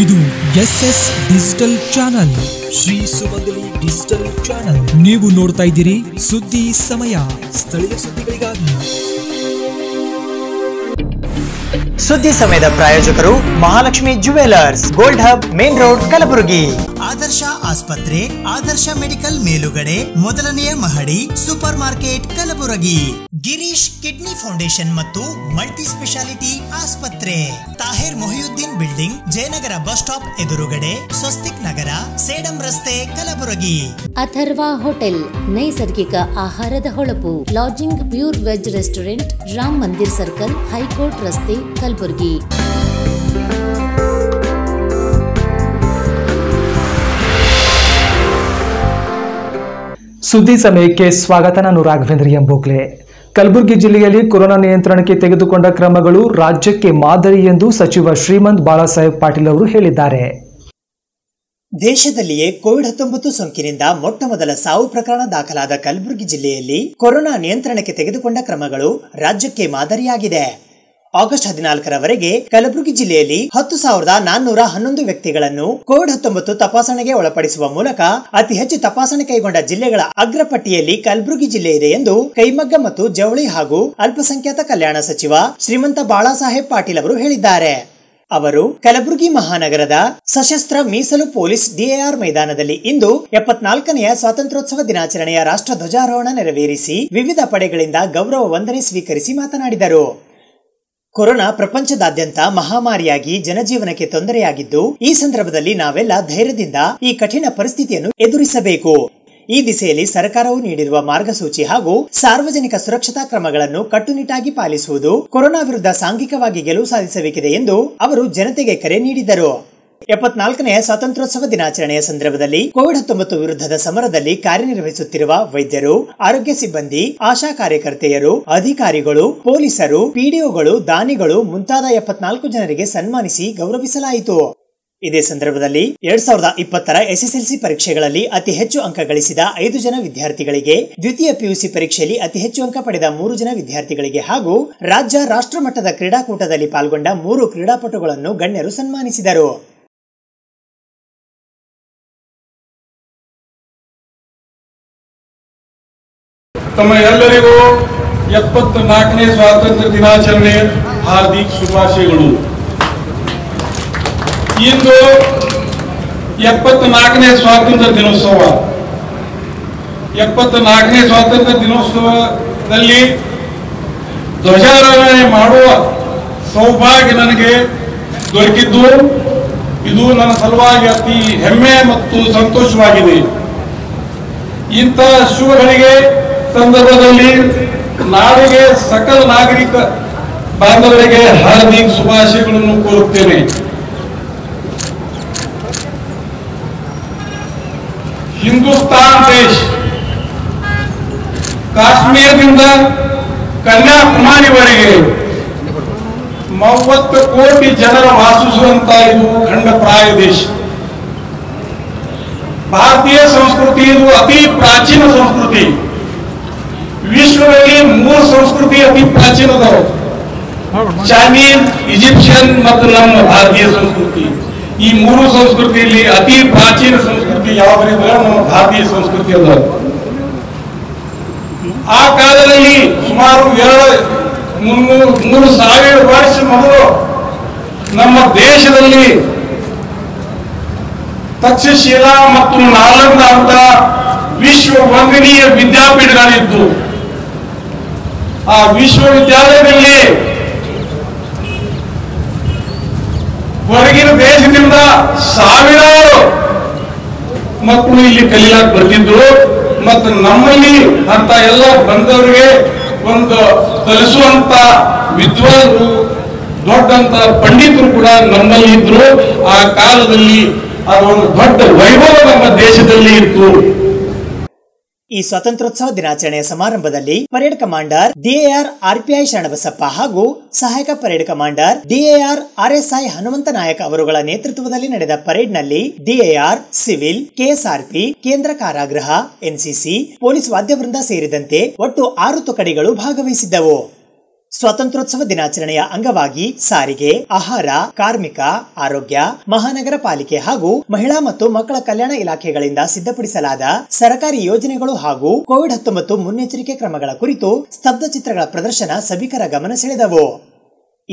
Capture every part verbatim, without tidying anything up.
ಇದು S S digital channel Shri Sumangali digital channel ನೀವು ನೋಡ್ತಾ ಇದ್ದೀರಿ ಸುದ್ದಿ ಸಮಯ ಸ್ಥಳೀಯ ಸುದ್ದಿಗಳಿಗಾಗಿ ಸುದ್ದಿ ಸಮಯದ ಪ್ರಾಯೋಜಕರು Mahalakshmi jewellers gold hub main road Kalaburagi Adarsh ಆಸ್ಪತ್ರೆ ಆದರ್ಶ ಮೆಡಿಕಲ್ ಮೇಲುಗಡೆ ಮೊದಲನೆಯ ಮಹಡಿ super market Kalaburagi Girish kidney foundation ಮತ್ತು ಮಲ್ಟಿ ಸ್ಪೆಷಾಲಿಟಿ ಆಸ್ಪತ್ರೆ Tahir Mohiuddin building Jayanagar bus stop ಎದುರುಗಡೆ ಸ್ವಸ್ತಿಕ್ ನಗರ ಸೇಡಂ ರಸ್ತೆ ಕಲಬುರಗಿ ಅಥರ್ವ ಹೋಟೆಲ್ ನೈಸರ್ಗಿಕ ಆಹಾರದ ಹೊಳಪು lodging pure veg restaurant Ram Mandir circle high court ರಸ್ತೆ ಕಲಬುರಗಿ ಸುದ್ದಿ ಸಮಯಕ್ಕೆ ಸ್ವಾಗತ. ನಾನು ರಾಘವೇಂದ್ರ ಎಂಬೋಗ್ಲೆ. ಕಲಬುರಗಿ ಜಿಲ್ಲೆಯಲ್ಲಿ ಕೊರೋನಾ ನಿಯಂತ್ರಣಕ್ಕೆ ತೆಗೆದುಕೊಂಡ ಕ್ರಮಗಳು ರಾಜ್ಯಕ್ಕೆ ಮಾದರಿ ಎಂದು ಸಚಿವ ಶ್ರೀಮಂತ್ ಬಾಳಾಸಾಹೇಬ್ ಪಾಟೀಲ್ ಅವರು ಹೇಳಿದ್ದಾರೆ. ದೇಶದಲ್ಲಿಯೇ ಕೋವಿಡ್ ಹತ್ತೊಂಬತ್ತು ಸೋಂಕಿನಿಂದ ಮೊಟ್ಟ ಮೊದಲ ಸಾವು ಪ್ರಕರಣ ದಾಖಲಾದ ಕಲಬುರಗಿ ಜಿಲ್ಲೆಯಲ್ಲಿ ಕೊರೋನಾ ನಿಯಂತ್ರಣಕ್ಕೆ ತೆಗೆದುಕೊಂಡ ಕ್ರಮಗಳು ರಾಜ್ಯಕ್ಕೆ ಮಾದರಿಯಾಗಿದೆ. ಆಗಸ್ಟ್ ಹದಿನಾಲ್ಕರವರೆಗೆ ಕಲಬುರಗಿ ಜಿಲ್ಲೆಯಲ್ಲಿ ಹತ್ತು ಸಾವಿರದ ನಾನ್ನೂರ ಹನ್ನೊಂದು ವ್ಯಕ್ತಿಗಳನ್ನು ಕೋವಿಡ್ ಹತ್ತೊಂಬತ್ತು ತಪಾಸಣೆಗೆ ಒಳಪಡಿಸುವ ಮೂಲಕ ಅತಿ ಹೆಚ್ಚು ತಪಾಸಣೆ ಕೈಗೊಂಡ ಜಿಲ್ಲೆಗಳ ಅಗ್ರಪಟ್ಟಿಯಲ್ಲಿ ಕಲಬುರಗಿ ಜಿಲ್ಲೆ ಇದೆ ಎಂದು ಕೈಮಗ್ಗ ಮತ್ತು ಜವಳಿ ಹಾಗೂ ಅಲ್ಪಸಂಖ್ಯಾತ ಕಲ್ಯಾಣ ಸಚಿವ ಶ್ರೀಮಂತ ಬಾಳಾಸಾಹೇಬ್ ಪಾಟೀಲ್ ಅವರು ಹೇಳಿದ್ದಾರೆ. ಅವರು ಕಲಬುರಗಿ ಮಹಾನಗರದ ಸಶಸ್ತ್ರ ಮೀಸಲು ಪೊಲೀಸ್ ಡಿಎಆರ್ ಮೈದಾನದಲ್ಲಿ ಇಂದು ಎಪ್ಪತ್ನಾಲ್ಕನೆಯ ಸ್ವಾತಂತ್ರ್ಯೋತ್ಸವ ದಿನಾಚರಣೆಯ ರಾಷ್ಟ್ರ ಧ್ವಜಾರೋಹಣ ನೆರವೇರಿಸಿ ವಿವಿಧ ಪಡೆಗಳಿಂದ ಗೌರವ ವಂದನೆ ಸ್ವೀಕರಿಸಿ ಮಾತನಾಡಿದರು. ಕೊರೋನಾ ಪ್ರಪಂಚದಾದ್ಯಂತ ಮಹಾಮಾರಿಯಾಗಿ ಜನಜೀವನಕ್ಕೆ ತೊಂದರೆಯಾಗಿದ್ದು, ಈ ಸಂದರ್ಭದಲ್ಲಿ ನಾವೆಲ್ಲ ಧೈರ್ಯದಿಂದ ಈ ಕಠಿಣ ಪರಿಸ್ಥಿತಿಯನ್ನು ಎದುರಿಸಬೇಕು. ಈ ದಿಸೆಯಲ್ಲಿ ಸರ್ಕಾರವು ನೀಡಿರುವ ಮಾರ್ಗಸೂಚಿ ಹಾಗೂ ಸಾರ್ವಜನಿಕ ಸುರಕ್ಷತಾ ಕ್ರಮಗಳನ್ನು ಕಟ್ಟುನಿಟ್ಟಾಗಿ ಪಾಲಿಸುವುದು ಕೊರೋನಾ ವಿರುದ್ಧ ಸಾಂಘಿಕವಾಗಿ ಗೆಲುವು ಸಾಧಿಸಬೇಕಿದೆ ಎಂದು ಅವರು ಜನತೆಗೆ ಕರೆ ನೀಡಿದರು. ಎಪ್ಪತ್ನಾಲ್ಕನೆಯ ಸ್ವಾತಂತ್ರ್ಯೋತ್ಸವ ದಿನಾಚರಣೆಯ ಸಂದರ್ಭದಲ್ಲಿ ಕೋವಿಡ್ ಹತ್ತೊಂಬತ್ತು ವಿರುದ್ಧದ ಸಮರದಲ್ಲಿ ಕಾರ್ಯನಿರ್ವಹಿಸುತ್ತಿರುವ ವೈದ್ಯರು, ಆರೋಗ್ಯ ಸಿಬ್ಬಂದಿ, ಆಶಾ ಕಾರ್ಯಕರ್ತೆಯರು, ಅಧಿಕಾರಿಗಳು, ಪೊಲೀಸರು, ಪಿಡಿಒಗಳು, ದಾನಿಗಳು ಮುಂತಾದ ಎಪ್ಪತ್ನಾಲ್ಕು ಜನರಿಗೆ ಸನ್ಮಾನಿಸಿ ಗೌರವಿಸಲಾಯಿತು. ಇದೇ ಸಂದರ್ಭದಲ್ಲಿ ಎರಡ್ ಸಾವಿರದ ಇಪ್ಪತ್ತರ ಎಸ್ಎಸ್ಎಲ್ಸಿ ಪರೀಕ್ಷೆಗಳಲ್ಲಿ ಅತಿ ಹೆಚ್ಚು ಅಂಕ ಗಳಿಸಿದ ಐದು ಜನ ವಿದ್ಯಾರ್ಥಿಗಳಿಗೆ, ದ್ವಿತೀಯ ಪಿಯುಸಿ ಪರೀಕ್ಷೆಯಲ್ಲಿ ಅತಿ ಹೆಚ್ಚು ಅಂಕ ಪಡೆದ ಮೂರು ಜನ ವಿದ್ಯಾರ್ಥಿಗಳಿಗೆ ಹಾಗೂ ರಾಜ್ಯ ರಾಷ್ಟ್ರಮಟ್ಟದ ಕ್ರೀಡಾಕೂಟದಲ್ಲಿ ಪಾಲ್ಗೊಂಡ ಮೂರು ಕ್ರೀಡಾಪಟುಗಳನ್ನು ಗಣ್ಯರು ಸನ್ಮಾನಿಸಿದರು. ತಮ್ಮ ಎಲ್ಲರಿಗೂ ಎಪ್ಪತ್ನಾಲ್ಕನೇ ಸ್ವಾತಂತ್ರ್ಯ ದಿನಾಚರಣೆ ಹಾರ್ದಿಕ ಶುಭಾಶಯಗಳು. ಇಂದು ಎಪ್ಪತ್ನಾಲ್ಕನೇ ಸ್ವಾತಂತ್ರ್ಯ ದಿನೋತ್ಸವ ಎಪ್ಪತ್ನಾಲ್ಕನೇ ಸ್ವಾತಂತ್ರ್ಯ ದಿನೋತ್ಸವದಲ್ಲಿ ಧ್ವಜಾರೋಹಣೆ ಮಾಡುವ ಸೌಭಾಗ್ಯ ನನಗೆ ದೊರಕಿದ್ದು ಇದು ನನ್ನ ಸಲುವಾಗಿ ಅತಿ ಹೆಮ್ಮೆ ಮತ್ತು ಸಂತೋಷವಾಗಿದೆ. ಇಂಥ ಶುಭಗಳಿಗೆ ಸಂದರ್ಭದಲ್ಲಿ ನಾಡಿಗೆ, ಸಕಲ ನಾಗರಿಕ ಬಾಂಧವರಿಗೆ ಹಾರ್ದಿಕ ಶುಭಾಶಯಗಳನ್ನು ಕೋರುತ್ತೇನೆ. ಹಿಂದೂಸ್ತಾನ್ ದೇಶ ಕಾಶ್ಮೀರದಿಂದ ಕನ್ಯಾಕುಮಾರಿವರೆಗೆ ಮೂವತ್ತು ಕೋಟಿ ಜನರ ವಾಸಿಸುವಂತ ಇದು ಖಂಡಪ್ರಾಯ ದೇಶ. ಭಾರತೀಯ ಸಂಸ್ಕೃತಿ ಇದು ಅತಿ ಪ್ರಾಚೀನ ಸಂಸ್ಕೃತಿ. ವಿಶ್ವದಲ್ಲಿ ಮೂರು ಸಂಸ್ಕೃತಿ ಅತಿ ಪ್ರಾಚೀನದವು: ಚೈನೀಸ್, ಈಜಿಪ್ಷಿಯನ್ ಮತ್ತು ನಮ್ಮ ಭಾರತೀಯ ಸಂಸ್ಕೃತಿ. ಈ ಮೂರು ಸಂಸ್ಕೃತಿಯಲ್ಲಿ ಅತಿ ಪ್ರಾಚೀನ ಸಂಸ್ಕೃತಿ ಯಾವುದರಿಂದ ನಮ್ಮ ಭಾರತೀಯ ಸಂಸ್ಕೃತಿ ಅದ. ಆ ಕಾಲದಲ್ಲಿ ಸುಮಾರು ಎರಡು ಮುನ್ನೂರು ಮೂರು ಸಾವಿರ ವರ್ಷ ಮೊದಲು ನಮ್ಮ ದೇಶದಲ್ಲಿ ತಕ್ಷಶಿಲಾ ಮತ್ತು ನಾಲಂದ ಅಂತ ವಿಶ್ವ ವಂದನೀಯ ವಿದ್ಯಾಪೀಠಗಳಿದ್ದು, ಆ ವಿಶ್ವವಿದ್ಯಾಲಯದಲ್ಲಿ ಹೊರಗಿನ ದೇಶದಿಂದ ಸಾವಿರಾರು ಮಕ್ಕಳು ಇಲ್ಲಿ ಕಲಿಯಾಕ ಬರ್ತಿದ್ರು. ಮತ್ತು ನಮ್ಮಲ್ಲಿ ಅಂತ ಎಲ್ಲ ಬಂದವರಿಗೆ ಒಂದು ಕಲಿಸುವಂತ ವಿದ್ವಾಂಸರು, ದೊಡ್ಡಂತ ಪಂಡಿತರು ಕೂಡ ನಮ್ಮಲ್ಲಿ ಇದ್ರು. ಆ ಕಾಲದಲ್ಲಿ ಅದೊಂದು ದೊಡ್ಡ ವೈಭವ ನಮ್ಮ ದೇಶದಲ್ಲಿ ಇತ್ತು. ಈ ಸ್ವಾತಂತ್ರ್ಯೋತ್ಸವ ದಿನಾಚರಣೆಯ ಸಮಾರಂಭದಲ್ಲಿ parade commander DAR RPI Sharanabasappa ಹಾಗೂ ಸಹಾಯಕ parade commander DAR RSI Hanumantha Nayak ಅವರುಗಳ ನೇತೃತ್ವದಲ್ಲಿ ನಡೆದ ಪರೇಡ್ ನಲ್ಲಿ ಡಿಎಆರ್, ಸಿವಿಲ್, ಕೆಎಸ್ಆರ್ಪಿ, ಕೇಂದ್ರ ಕಾರಾಗೃಹ, ಎನ್ಸಿಸಿ, ಪೊಲೀಸ್ ವಾದ್ಯವೃಂದ ಸೇರಿದಂತೆ ಒಟ್ಟು ಆರು ತುಕಡಿಗಳು ಭಾಗವಹಿಸಿದ್ದವು. ಸ್ವಾತಂತ್ರ್ಯೋತ್ಸವ ದಿನಾಚರಣೆಯ ಅಂಗವಾಗಿ ಸಾರಿಗೆ, ಆಹಾರ, ಕಾರ್ಮಿಕ, ಆರೋಗ್ಯ, ಮಹಾನಗರ ಪಾಲಿಕೆ ಹಾಗೂ ಮಹಿಳಾ ಮತ್ತು ಮಕ್ಕಳ ಕಲ್ಯಾಣ ಇಲಾಖೆಗಳಿಂದ ಸಿದ್ಧಪಡಿಸಲಾದ ಸರ್ಕಾರಿ ಯೋಜನೆಗಳು ಹಾಗೂ ಕೋವಿಡ್ ಹತ್ತೊಂಬತ್ತು ಮುನ್ನೆಚ್ಚರಿಕೆ ಕ್ರಮಗಳ ಕುರಿತು ಸ್ತಬ್ಧ ಚಿತ್ರಗಳ ಪ್ರದರ್ಶನ ಸಭಿಕರ ಗಮನ ಸೆಳೆದವು।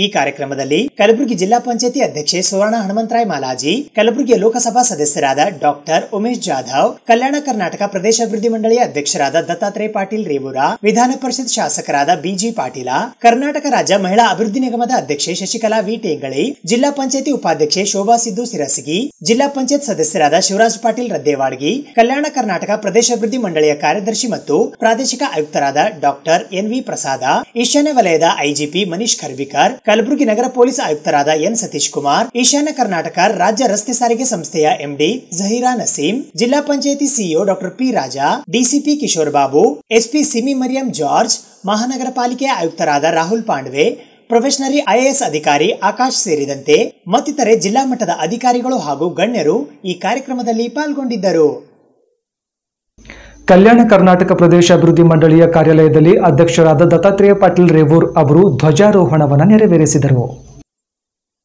ಈ ಕಾರ್ಯಕ್ರಮದಲ್ಲಿ ಕಲಬುರಗಿ ಜಿಲ್ಲಾ ಪಂಚಾಯಿತಿ ಅಧ್ಯಕ್ಷೆ ಸುವರ್ಣ ಹನುಮಂತರಾಯ ಮಾಲಾಜಿ, ಕಲಬುರಗಿಯ ಲೋಕಸಭಾ ಸದಸ್ಯರಾದ ಡಾಕ್ಟರ್ ಉಮೇಶ್ ಜಾಧವ್, ಕಲ್ಯಾಣ ಕರ್ನಾಟಕ ಪ್ರದೇಶ ಅಭಿವೃದ್ಧಿ ಮಂಡಳಿಯ ಅಧ್ಯಕ್ಷರಾದ ದತ್ತಾತ್ರೇಯ ಪಾಟೀಲ್ ರೇವೂರ, ವಿಧಾನ ಪರಿಷತ್ ಶಾಸಕರಾದ ಬಿಜಿ ಪಾಟೀಲ, ಕರ್ನಾಟಕ ರಾಜ್ಯ ಮಹಿಳಾ ಅಭಿವೃದ್ಧಿ ನಿಗಮದ ಅಧ್ಯಕ್ಷೆ ಶಶಿಕಲಾ ವಿ ಟೇಂಗಳಿ, ಜಿಲ್ಲಾ ಪಂಚಾಯಿತಿ ಉಪಾಧ್ಯಕ್ಷೆ ಶೋಭಾ ಸಿದ್ದು ಸಿರಸಗಿ, ಜಿಲ್ಲಾ ಪಂಚಾಯತ್ ಸದಸ್ಯರಾದ ಶಿವರಾಜ್ ಪಾಟೀಲ್ ರದ್ದೇವಾಡ್ಗಿ, ಕಲ್ಯಾಣ ಕರ್ನಾಟಕ ಪ್ರದೇಶ ಅಭಿವೃದ್ಧಿ ಮಂಡಳಿಯ ಕಾರ್ಯದರ್ಶಿ ಮತ್ತು ಪ್ರಾದೇಶಿಕ ಆಯುಕ್ತರಾದ ಡಾಕ್ಟರ್ ಎನ್ ವಿ ಪ್ರಸಾದ, ಈಶಾನ್ಯ ವಲಯದ ಐಜಿಪಿ ಮನೀಶ್ ಖರ್ವಿಕರ್, ಕಲಬುರಗಿ ನಗರ ಪೊಲೀಸ್ ಆಯುಕ್ತರಾದ ಎನ್ ಸತೀಶ್ ಕುಮಾರ್, ಈಶಾನ್ಯ ಕರ್ನಾಟಕ ರಾಜ್ಯ ರಸ್ತೆ ಸಾರಿಗೆ ಸಂಸ್ಥೆಯ ಎಂಡಿ ಜಹೀರಾ ನಸೀಂ, ಜಿಲ್ಲಾ panchayat CEO doctor P Raja, DCP Kishore Babu, SP Simi Mariam George, ಮಹಾನಗರ ಪಾಲಿಕೆ ಆಯುಕ್ತರಾದ ರಾಹುಲ್ ಪಾಂಡ್ವೆ, ಪ್ರೊಫೆಷನರಿ ಐಎಎಸ್ ಅಧಿಕಾರಿ ಆಕಾಶ್ ಸೇರಿದಂತೆ ಮತ್ತಿತರೆ ಜಿಲ್ಲಾ ಮಟ್ಟದ ಅಧಿಕಾರಿಗಳು ಹಾಗೂ ಗಣ್ಯರು ಈ ಕಾರ್ಯಕ್ರಮದಲ್ಲಿ ಪಾಲ್ಗೊಂಡಿದ್ದರು। ಕಲ್ಯಾಣ ಕರ್ನಾಟಕ ಪ್ರದೇಶ ಅಭಿವೃದ್ಧಿ ಮಂಡಳಿಯ ಕಾರ್ಯಾಲಯದಲ್ಲಿ ಅಧ್ಯಕ್ಷರಾದ ದತ್ತಾತ್ರೇಯ ಪಾಟೀಲ್ ರೇವೂರ್ ಅವರು ಧ್ವಜಾರೋಹಣವನ್ನು ನೆರವೇರಿಸಿದರು।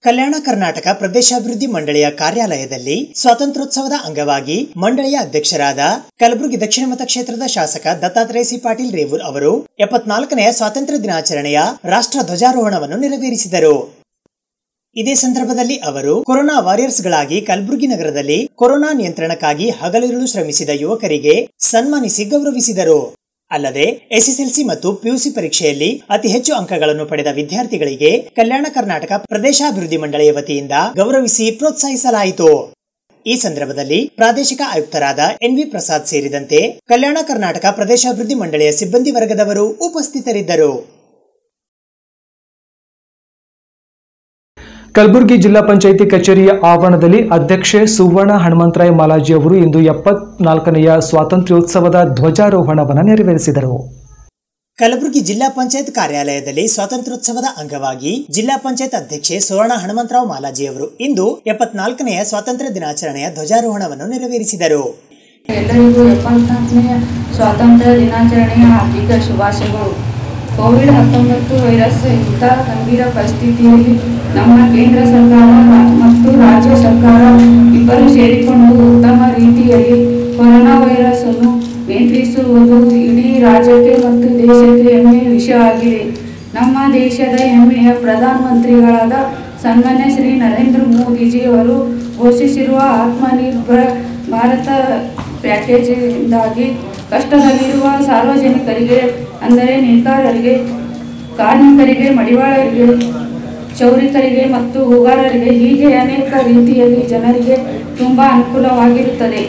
ಕಲ್ಯಾಣ ಕರ್ನಾಟಕ ಪ್ರದೇಶ ಅಭಿವೃದ್ಧಿ ಮಂಡಳಿಯ ಕಾರ್ಯಾಲಯದಲ್ಲಿ ಸ್ವಾತಂತ್ರ್ಯೋತ್ಸವದ ಅಂಗವಾಗಿ ಮಂಡಳಿಯ ಅಧ್ಯಕ್ಷರಾದ ಕಲಬುರಗಿ ದಕ್ಷಿಣ ಮತಕ್ಷೇತ್ರದ ಶಾಸಕ ದತ್ತಾತ್ರೇಯ ಸಿ ಪಾಟೀಲ್ ರೇವೂರ್ ಅವರು ಎಪ್ಪತ್ನಾಲ್ಕನೆಯ ಸ್ವಾತಂತ್ರ್ಯ ದಿನಾಚರಣೆಯ ರಾಷ್ಟ್ರ ಧ್ವಜಾರೋಹಣವನ್ನು ನೆರವೇರಿಸಿದರು। ಇದೇ ಸಂದರ್ಭದಲ್ಲಿ ಅವರು ಕೊರೋನಾ ವಾರಿಯರ್ಸ್ ಗಳಾಗಿ ಕಲಬುರಗಿ ನಗರದಲ್ಲಿ ಕೊರೋನಾ ನಿಯಂತ್ರಣಕ್ಕಾಗಿ ಹಗಲಿರುಳು ಶ್ರಮಿಸಿದ ಯುವಕರಿಗೆ ಸನ್ಮಾನಿಸಿ ಗೌರವಿಸಿದರು। ಅಲ್ಲದೆ ಎಸ್ಎಸ್ಎಲ್ಸಿ ಮತ್ತು ಪಿಯುಸಿ ಪರೀಕ್ಷೆಯಲ್ಲಿ ಅತಿ ಹೆಚ್ಚು ಅಂಕಗಳನ್ನು ಪಡೆದ ವಿದ್ಯಾರ್ಥಿಗಳಿಗೆ ಕಲ್ಯಾಣ ಕರ್ನಾಟಕ ಪ್ರದೇಶಾಭಿವೃದ್ಧಿ ಮಂಡಳಿಯ ವತಿಯಿಂದ ಗೌರವಿಸಿ ಪ್ರೋತ್ಸಾಹಿಸಲಾಯಿತು। ಈ ಸಂದರ್ಭದಲ್ಲಿ ಪ್ರಾದೇಶಿಕ ಆಯುಕ್ತರಾದ ಎನ್ ವಿ ಪ್ರಸಾದ್ ಸೇರಿದಂತೆ ಕಲ್ಯಾಣ ಕರ್ನಾಟಕ ಪ್ರದೇಶಾಭಿವೃದ್ಧಿ ಮಂಡಳಿಯ ಸಿಬ್ಬಂದಿ ವರ್ಗದವರು ಉಪಸ್ಥಿತರಿದ್ದರು। ಕಲಬುರಗಿ ಜಿಲ್ಲಾ ಪಂಚಾಯಿತಿ ಕಚೇರಿಯ ಆವರಣದಲ್ಲಿ ಅಧ್ಯಕ್ಷೆ ಸುವರ್ಣ ಹನುಮಂತರಾಯ ಮಾಲಾಜಿ ಅವರು ಇಂದು ಎಪ್ಪತ್ನಾಲ್ಕನೆಯ ಸ್ವಾತಂತ್ರ್ಯೋತ್ಸವದ ಧ್ವಜಾರೋಹಣವನ್ನು ನೆರವೇರಿಸಿದರು। ಕಲಬುರಗಿ ಜಿಲ್ಲಾ ಪಂಚಾಯತ್ ಕಾರ್ಯಾಲಯದಲ್ಲಿ ಸ್ವಾತಂತ್ರ್ಯೋತ್ಸವದ ಅಂಗವಾಗಿ ಜಿಲ್ಲಾ ಪಂಚಾಯತ್ ಅಧ್ಯಕ್ಷೆ ಸುವರ್ಣ ಹನುಮಂತರಾವ್ ಮಾಲಾಜಿ ಅವರು ಇಂದು ಎಪ್ಪತ್ನಾಲ್ಕನೆಯ ಸ್ವಾತಂತ್ರ್ಯ ದಿನಾಚರಣೆಯ ಧ್ವಜಾರೋಹಣವನ್ನು ನೆರವೇರಿಸಿದರು। ಎಲ್ಲರಿಗೂ ಎಪ್ಪತ್ನಾಲ್ಕನೆಯ ಸ್ವಾತಂತ್ರ್ಯ ದಿನಾಚರಣೆಯ ಹಾರ್ದಿಕ ಶುಭಾಶಯಗಳು। ಕೋವಿಡ್ ಹತ್ತೊಂಬತ್ತು ವೈರಸ್ ಇಂಥ ಗಂಭೀರ ಪರಿಸ್ಥಿತಿಯಲ್ಲಿ ನಮ್ಮ ಕೇಂದ್ರ ಸರ್ಕಾರ ಮತ್ತು ರಾಜ್ಯ ಸರ್ಕಾರ ಇಬ್ಬರು ಸೇರಿಕೊಂಡು ಉತ್ತಮ ರೀತಿಯಲ್ಲಿ ಕೊರೋನಾ ವೈರಸ್ ಅನ್ನು ನಿಯಂತ್ರಿಸುವುದು ಇಡೀ ರಾಜ್ಯಕ್ಕೆ ಮತ್ತು ದೇಶಕ್ಕೆ ಹೆಮ್ಮೆಯ ವಿಷಯ ಆಗಿದೆ। ನಮ್ಮ ದೇಶದ ಹೆಮ್ಮೆಯ ಪ್ರಧಾನಮಂತ್ರಿಗಳಾದ ಸನ್ಮಾನ್ಯ ಶ್ರೀ ನರೇಂದ್ರ ಮೋದಿಜಿಯವರು ಘೋಷಿಸಿರುವ ಆತ್ಮನಿರ್ಭರ ಭಾರತ ಪ್ಯಾಕೇಜಿಂದಾಗಿ ಕಷ್ಟದಲ್ಲಿರುವ ಸಾರ್ವಜನಿಕರಿಗೆ ಅಂದರೆ ನೇಕಾರರಿಗೆ, ಕಾರ್ಮಿಕರಿಗೆ, ಮಡಿವಾಳರಿಗೆ, ಚೌರಿಕರಿಗೆ ಮತ್ತು ಹೂಗಾರರಿಗೆ ಹೀಗೆ ಅನೇಕ ರೀತಿಯಲ್ಲಿ ಜನರಿಗೆ ತುಂಬ ಅನುಕೂಲವಾಗಿರುತ್ತದೆ।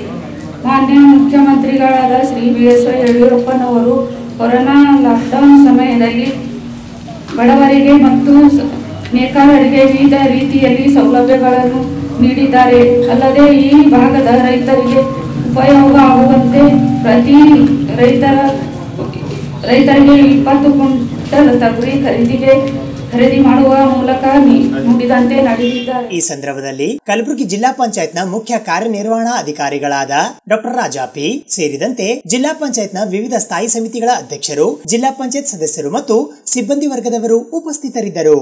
ಮಾನ್ಯ ಮುಖ್ಯಮಂತ್ರಿಗಳಾದ ಶ್ರೀ ಬಿ ಎಸ್ ವೈ ಯಡಿಯೂರಪ್ಪನವರು ಕೊರೋನಾ ಲಾಕ್ಡೌನ್ ಸಮಯದಲ್ಲಿ ಬಡವರಿಗೆ ಮತ್ತು ನೇಕಾರರಿಗೆ ವಿವಿಧ ರೀತಿಯಲ್ಲಿ ಸೌಲಭ್ಯಗಳನ್ನು ನೀಡಿದ್ದಾರೆ। ಅಲ್ಲದೆ ಈ ಭಾಗದ ರೈತರಿಗೆ ಉಪಯೋಗ ಆಗುವಂತೆ ಪ್ರತಿ ರೈತರ ರೈತರಿಗೆ ಇಪ್ಪತ್ತು ಕ್ವಿಂಟಲ್ ತೊಗರಿ ಖರೀದಿಗೆ ಖರೀದಿ ಮಾಡುವ ಮೂಲಕ ನುಡಿದಂತೆ ನಡೆದಿದ್ದಾರೆ। ಈ ಸಂದರ್ಭದಲ್ಲಿ ಕಲಬುರಗಿ ಜಿಲ್ಲಾ ಪಂಚಾಯತ್ನ ಮುಖ್ಯ ಕಾರ್ಯನಿರ್ವಹಣಾ ಅಧಿಕಾರಿಗಳಾದ ಡಾಕ್ಟರ್ ರಾಜಾಪಿ ಸೇರಿದಂತೆ ಜಿಲ್ಲಾ ಪಂಚಾಯತ್ನ ವಿವಿಧ ಸ್ಥಾಯಿ ಸಮಿತಿಗಳ ಅಧ್ಯಕ್ಷರು, ಜಿಲ್ಲಾ ಪಂಚಾಯತ್ ಸದಸ್ಯರು ಮತ್ತು ಸಿಬ್ಬಂದಿ ವರ್ಗದವರು ಉಪಸ್ಥಿತರಿದ್ದರು।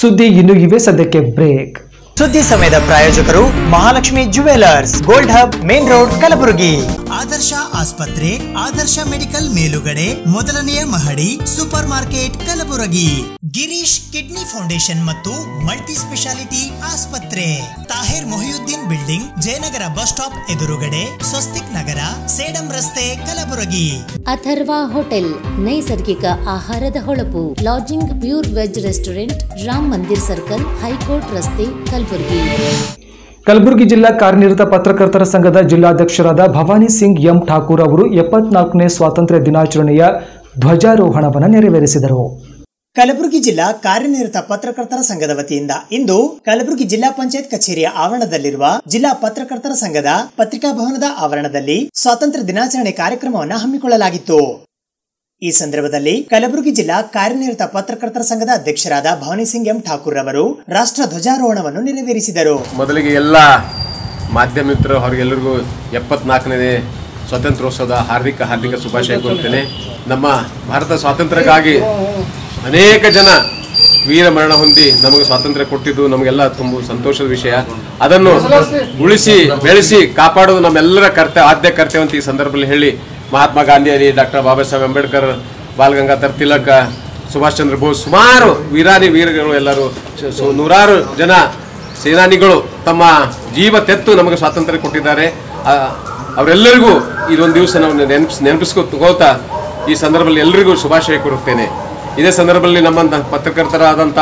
ಸುದ್ದಿ ಇನ್ನು ಇವೆ, ಸದ್ಯಕ್ಕೆ ಬ್ರೇಕ್। ಸುದ್ದಿ ಸಮಯದ ಪ್ರಾಯೋಜಕರು Mahalakshmi jewellers, gold hub, main road, Kalaburagi. Adarsh ಆಸ್ಪತ್ರೆ, ಆದರ್ಶ ಮೆಡಿಕಲ್ ಮೇಲುಗಡೆ, ಮೊದಲನೆಯ ಮಹಡಿ, super market, Kalaburagi. Girish kidney foundation ಮತ್ತು ಮಲ್ಟಿ ಸ್ಪೆಷಾಲಿಟಿ ಆಸ್ಪತ್ರೆ, Tahir Mohiuddin building, Jayanagar bus stop ಎದುರುಗಡೆ, ಸ್ವಸ್ತಿಕ್ ನಗರ, ಸೇಡಂ ರಸ್ತೆ, ಕಲಬುರಗಿ। ಅಥರ್ವ ಹೋಟೆಲ್, ನೈಸರ್ಗಿಕ ಆಹಾರದ ಹೊಳಪು, lodging, pure veg restaurant, Ram Mandir circle, high court ರಸ್ತೆ, ಕಲಬುರಗಿ। ಕಲಬುರಗಿ ಜಿಲ್ಲಾ ಕಾರ್ಯನಿರತ ಪತ್ರಕರ್ತರ ಸಂಘದ ಜಿಲ್ಲಾಧ್ಯಕ್ಷರಾದ ಭವಾನಿ ಸಿಂಗ್ ಎಂ ಠಾಕೂರ್ ಅವರು ಎಪ್ಪತ್ನಾಲ್ಕನೇ ಸ್ವಾತಂತ್ರ್ಯ ದಿನಾಚರಣೆಯ ಧ್ವಜಾರೋಹಣವನ್ನು ನೆರವೇರಿಸಿದರು। ಕಲಬುರಗಿ ಜಿಲ್ಲಾ ಕಾರ್ಯನಿರತ ಪತ್ರಕರ್ತರ ಸಂಘದ ವತಿಯಿಂದ ಇಂದು ಕಲಬುರಗಿ ಜಿಲ್ಲಾ ಪಂಚಾಯತ್ ಕಚೇರಿಯ ಆವರಣದಲ್ಲಿರುವ ಜಿಲ್ಲಾ ಪತ್ರಕರ್ತರ ಸಂಘದ ಪತ್ರಿಕಾ ಭವನದ ಆವರಣದಲ್ಲಿ ಸ್ವಾತಂತ್ರ್ಯ ದಿನಾಚರಣೆ ಕಾರ್ಯಕ್ರಮವನ್ನು ಹಮ್ಮಿಕೊಳ್ಳಲಾಗಿತ್ತು। ಈ ಸಂದರ್ಭದಲ್ಲಿ ಕಲಬುರಗಿ ಜಿಲ್ಲಾ ಕಾರ್ಯನಿರತ ಪತ್ರಕರ್ತರ ಸಂಘದ ಅಧ್ಯಕ್ಷರಾದ ಭವಾನಿ ಸಿಂಗ್ ಎಂ ಠಾಕೂರ್ ಅವರು ರಾಷ್ಟ್ರ ಧ್ವಜಾರೋಹಣವನ್ನು ನೆರವೇರಿಸಿದರು। ಮೊದಲಿಗೆ ಎಲ್ಲ ಮಾಧ್ಯಮ ಮಿತ್ರರು ಅವರಿಗೆಲ್ಲರಿಗೂ ಎಪ್ಪತ್ನಾಲ್ಕನೇ ಸ್ವಾತಂತ್ರ್ಯೋತ್ಸವದ ಹಾರ್ದಿಕ ಹಾರ್ದಿಕ ಶುಭಾಶಯ ಕೋರುತ್ತೇನೆ। ನಮ್ಮ ಭಾರತ ಸ್ವಾತಂತ್ರ್ಯಕ್ಕಾಗಿ ಅನೇಕ ಜನ ವೀರ ಮರಣ ಹೊಂದಿ ನಮಗೆ ಸ್ವಾತಂತ್ರ್ಯ ಕೊಟ್ಟಿದ್ದು ನಮಗೆಲ್ಲ ತುಂಬಾ ಸಂತೋಷದ ವಿಷಯ। ಅದನ್ನು ಉಳಿಸಿ ಬೆಳೆಸಿ ಕಾಪಾಡೋದು ನಮ್ಮೆಲ್ಲರ ಕರ್ತವ್ಯ ಆದ್ಯ ಕರ್ತವ್ಯ ಅಂತ ಈ ಸಂದರ್ಭದಲ್ಲಿ ಹೇಳಿ, ಮಹಾತ್ಮ ಗಾಂಧಿಯರಿ, ಡಾಕ್ಟರ್ ಬಾಬಾ ಸಾಹೇಬ್ ಅಂಬೇಡ್ಕರ್, ಬಾಲ್ ಗಂಗಾಧರ್ ತಿಲಕ್, ಸುಭಾಷ್ ಚಂದ್ರ ಬೋಸ್, ಸುಮಾರು ವೀರಾದಿ ವೀರಗಳು ಎಲ್ಲರೂ ನೂರಾರು ಜನ ಸೇನಾನಿಗಳು ತಮ್ಮ ಜೀವ ತೆತ್ತು ನಮಗೆ ಸ್ವಾತಂತ್ರ್ಯ ಕೊಟ್ಟಿದ್ದಾರೆ। ಅವರೆಲ್ಲರಿಗೂ ಇದೊಂದು ದಿವಸ ನಾವು ನೆನಪಿಸ್ ನೆನಪಿಸ್ಕೊಳ್ತಾ ಈ ಸಂದರ್ಭದಲ್ಲಿ ಎಲ್ಲರಿಗೂ ಶುಭಾಶಯ ಕೋರುತ್ತೇನೆ। ಇದೇ ಸಂದರ್ಭದಲ್ಲಿ ನಮ್ಮಂಥ ಪತ್ರಕರ್ತರಾದಂಥ